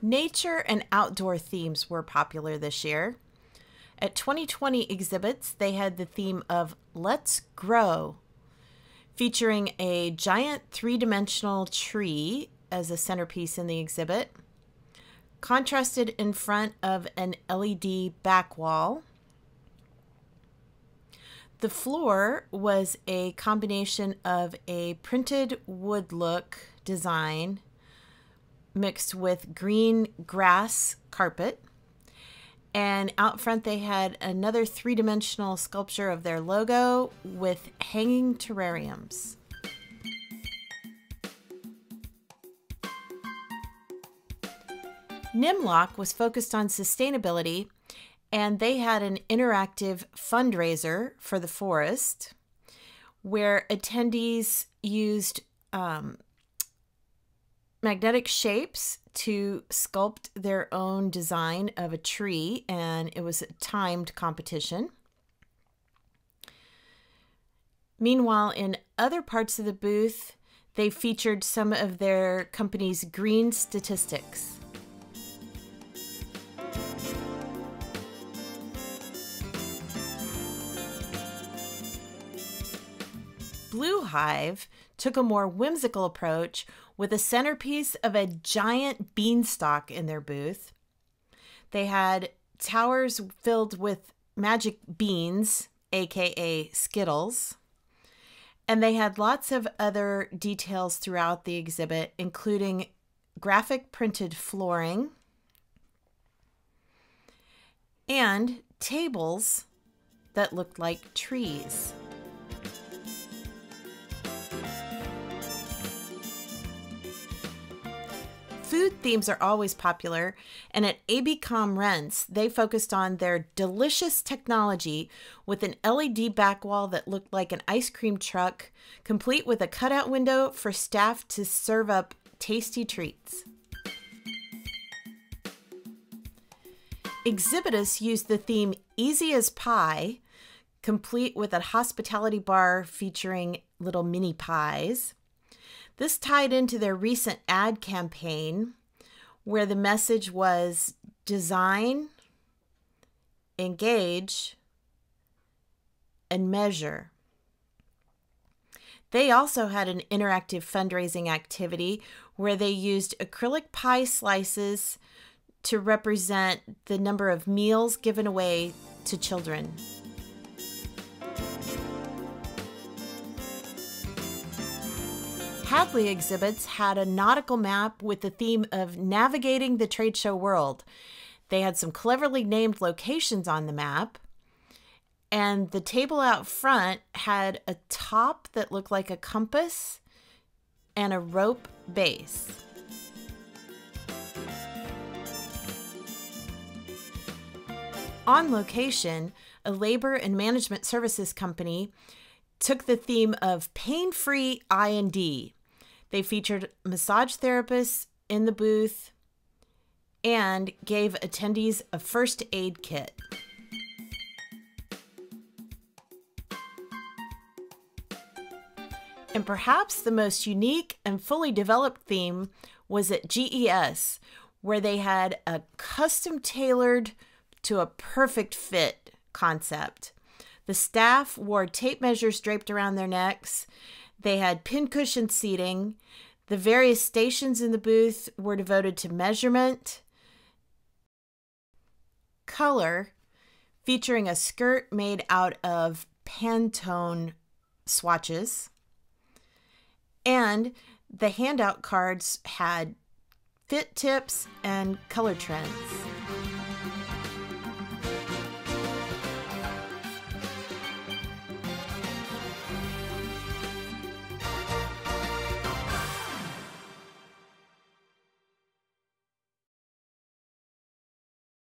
Nature and outdoor themes were popular this year. At 2020 Exhibits, they had the theme of Let's Grow, featuring a giant three-dimensional tree as a centerpiece in the exhibit, contrasted in front of an LED back wall. The floor was a combination of a printed wood look design mixed with green grass carpet. And out front they had another three-dimensional sculpture of their logo with hanging terrariums. Nimlok was focused on sustainability, and they had an interactive fundraiser for the forest where attendees used magnetic shapes to sculpt their own design of a tree, and it was a timed competition. Meanwhile, in other parts of the booth, they featured some of their company's green statistics. BlueHive took a more whimsical approach with a centerpiece of a giant beanstalk in their booth. They had towers filled with magic beans, aka Skittles, and they had lots of other details throughout the exhibit, including graphic printed flooring and tables that looked like trees. Food themes are always popular, and at ABCOMRENTS, they focused on their delicious technology with an LED back wall that looked like an ice cream truck, complete with a cutout window for staff to serve up tasty treats. Exhibitus used the theme Easy as Pie, complete with a hospitality bar featuring little mini pies. This tied into their recent ad campaign where the message was design, engage, and measure. They also had an interactive fundraising activity where they used acrylic pie slices to represent the number of meals given away to children. Hadley Exhibits had a nautical map with the theme of navigating the trade show world. They had some cleverly named locations on the map, and the table out front had a top that looked like a compass and a rope base. On Location, a labor and management services company, took the theme of pain-free I&D. They featured massage therapists in the booth and gave attendees a first aid kit. And perhaps the most unique and fully developed theme was at GES, where they had a custom-tailored to a perfect fit concept. The staff wore tape measures draped around their necks. They had pincushion seating. The various stations in the booth were devoted to measurement, color, featuring a skirt made out of Pantone swatches, and the handout cards had fit tips and color trends.